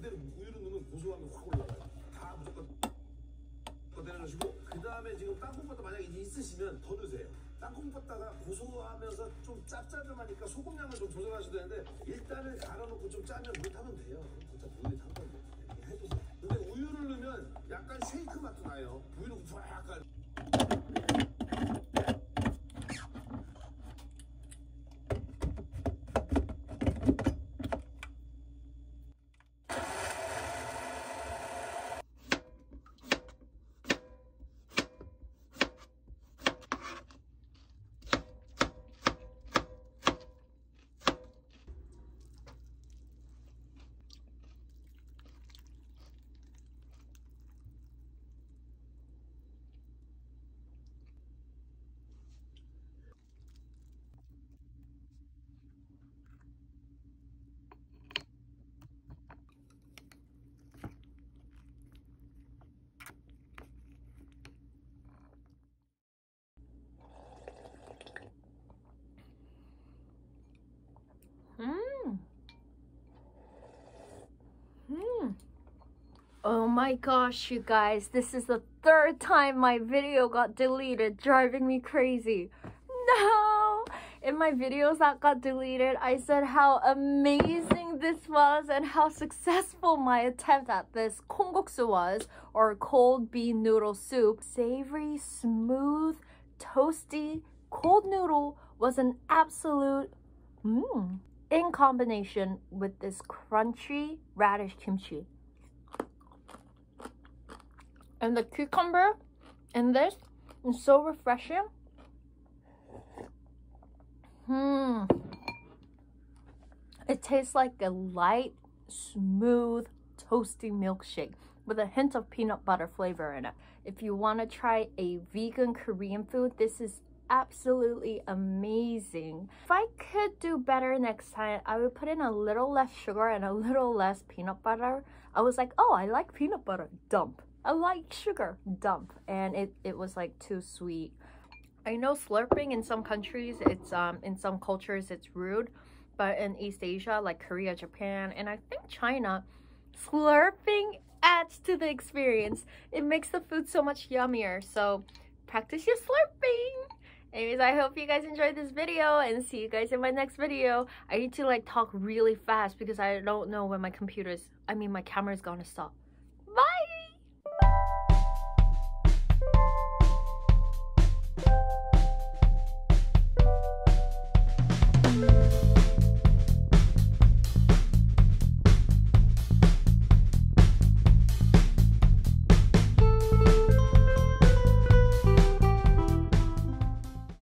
그대로 우유를 넣으면 고소함이 확 올라가요. 다 무조건 꺼내주시고 그 다음에 지금 땅콩버터 만약에 있으시면 더 넣으세요. 땅콩버터가 고소하면서 좀 짭짤하니까 소금량을 좀 조절하셔도 되는데 일단은 갈아놓고 좀 짜면 물 타면 돼요. 진짜 물이 탄 건데 해주세요. 근데 우유를 넣으면 약간 쉐이크 맛도 나요. 우유를 쫙 깔. Oh my gosh, you guys, this is the third time my video got deleted, driving me crazy. No! In my videos that got deleted, I said how amazing this was and how successful my attempt at this kongguksu was, or cold bean noodle soup. Savory, smooth, toasty, cold noodle was an absolute in combination with this crunchy radish kimchi. And the cucumber in this is so refreshing. It tastes like a light, smooth, toasty milkshake with a hint of peanut butter flavor in it. If you want to try a vegan Korean food, this is absolutely amazing. If I could do better next time, I would put in a little less sugar and a little less peanut butter. I was like, oh, I like peanut butter, dump. I like sugar, dump. And it was like too sweet. I know slurping in some countries, it's in some cultures it's rude, but in East Asia, like Korea, Japan, and I think China, slurping adds to the experience. It makes the food so much yummier. So practice your slurping. Anyways, I hope you guys enjoyed this video and see you guys in my next video. I need to like talk really fast because I don't know when my camera's gonna stop.